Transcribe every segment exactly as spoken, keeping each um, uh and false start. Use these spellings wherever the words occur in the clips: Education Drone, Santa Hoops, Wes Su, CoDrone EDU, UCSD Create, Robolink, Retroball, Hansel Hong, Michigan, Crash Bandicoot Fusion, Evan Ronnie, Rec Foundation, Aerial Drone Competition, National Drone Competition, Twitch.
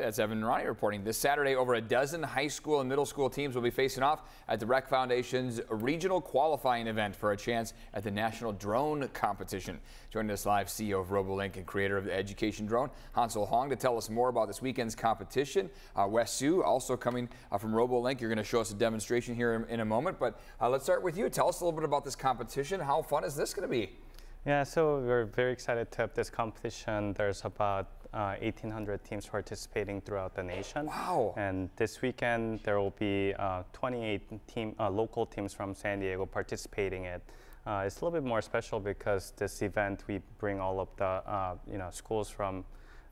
That's Evan Ronnie reporting. This Saturday, over a dozen high school and middle school teams will be facing off at the Rec Foundation's regional qualifying event for a chance at the National Drone Competition. Joining us live, C E O of Robolink and creator of the Education Drone, Hansel Hong, to tell us more about this weekend's competition. Uh, Wes Su, also coming uh, from Robolink, you're going to show us a demonstration here in, in a moment. But uh, let's start with you. Tell us a little bit about this competition. How fun is this going to be? Yeah, so we're very excited to have this competition. There's about uh, eighteen hundred teams participating throughout the nation. Wow! And this weekend there will be uh, twenty-eight team, uh, local teams from San Diego participating in it. Uh, it's a little bit more special because this event we bring all of the uh, you know schools from.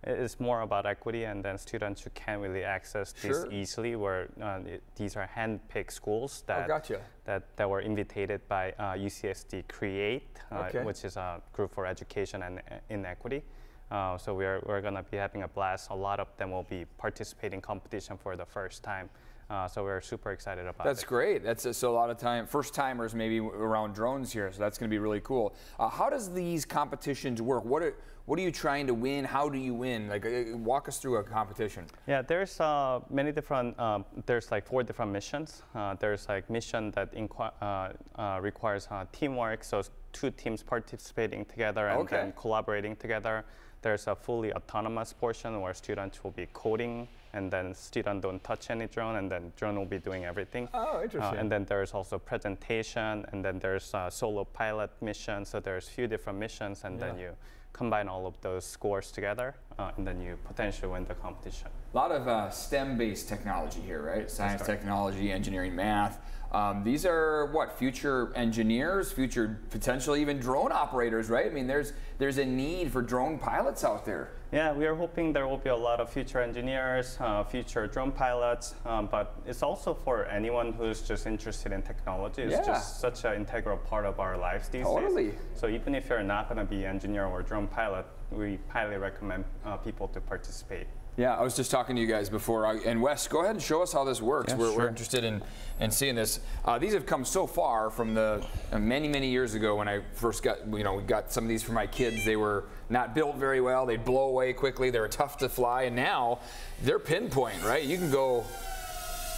It's more about equity, and then students who can't really access sure. this easily. Where uh, it, these are hand-picked schools that oh, gotcha. that that were invited by uh, U C S D Create, uh, okay. which is a group for education and uh, inequity. Uh, so we're we're gonna be having a blast. A lot of them will be participating in competition for the first time. Uh, so we're super excited about that's it. That's great. That's uh, so a lot of time first timers maybe around drones here. So that's going to be really cool. Uh, how does these competitions work? What are what are you trying to win? How do you win? Like uh, walk us through a competition. Yeah, there's uh, many different. Um, there's like four different missions. Uh, there's like mission that uh, uh, requires uh, teamwork. So two teams participating together and okay. then collaborating together. There's a fully autonomous portion where students will be coding, and then students don't touch any drone, and then drone will be doing everything. Oh, interesting. Uh, and then there's also presentation, and then there's uh, solo pilot mission. So there's a few different missions, and yeah. then you combine all of those scores together, uh, and then you potentially win the competition. A lot of uh, STEM-based technology here, right? Science, technology, engineering, math. Um, these are what future engineers, future potentially even drone operators, right? I mean, there's there's a need for drone pilots out there. Yeah, we are hoping there will be a lot of future engineers, uh, future drone pilots, um, but it's also for anyone who's just interested in technology. It's yeah. just such an integral part of our lives these totally. days. So even if you're not going to be an engineer or drone pilot, we highly recommend uh, people to participate. Yeah, I was just talking to you guys before. I, and Wes, go ahead and show us how this works. Yeah, we're, sure. we're interested in, in seeing this. Uh, these have come so far from the uh, many, many years ago when I first got, you know, we got some of these for my kids. They were not built very well. They'd blow away quickly. They were tough to fly. And now they're pinpoint, right? You can go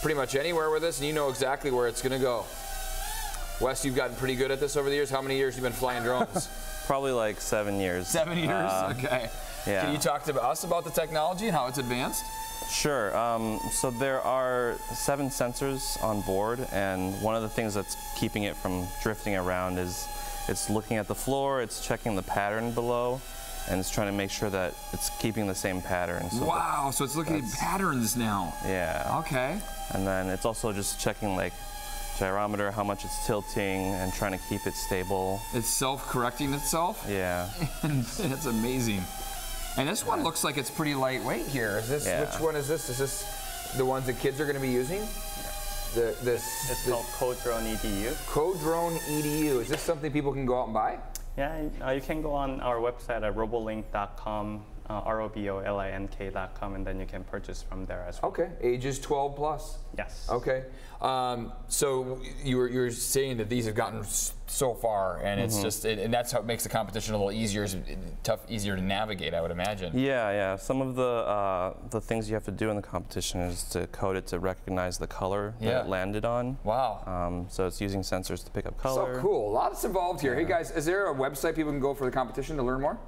pretty much anywhere with this, and you know exactly where it's going to go. Wes, you've gotten pretty good at this over the years. How many years have you been flying drones? Probably like seven years. Seven years? Uh, okay. Yeah. Can you talk to us about the technology and how it's advanced? Sure. Um, so there are seven sensors on board, and one of the things that's keeping it from drifting around is it's looking at the floor, it's checking the pattern below, and it's trying to make sure that it's keeping the same pattern. So wow, so it's looking at patterns now. Yeah. Okay. And then it's also just checking like gyrometer, how much it's tilting, and trying to keep it stable. It's self-correcting itself? Yeah. It's amazing. And this one looks like it's pretty lightweight here. Is this, yeah. which one is this? Is this the ones that kids are going to be using? Yeah. The, this, it's the called CoDrone E D U. CoDrone E D U. Is this something people can go out and buy? Yeah, uh, you can go on our website at robolink dot com, uh, R O B O L I N K dot com, and then you can purchase from there as well. Okay, ages twelve plus? Yes. Okay, um, so you were, you were saying that these have gotten so far, and mm-hmm. it's just, it, and that's how it makes the competition a little easier, tough, easier to navigate, I would imagine. Yeah, yeah, some of the, uh, the things you have to do in the competition is to code it to recognize the color yeah. that it landed on. Wow. Um, so it's using sensors to pick up color. So cool, lots involved here. Yeah. Hey guys, is there a website people can go for the competition to learn more?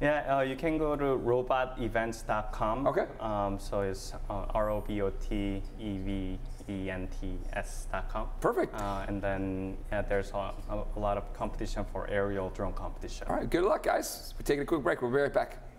Yeah, uh, you can go to robot events dot com. Okay. Um, so it's uh, R O B O T E V E N T S dot com. Perfect. Uh, and then yeah, there's a, a lot of competition for aerial drone competition. All right, good luck, guys. We're taking a quick break. We'll be right back.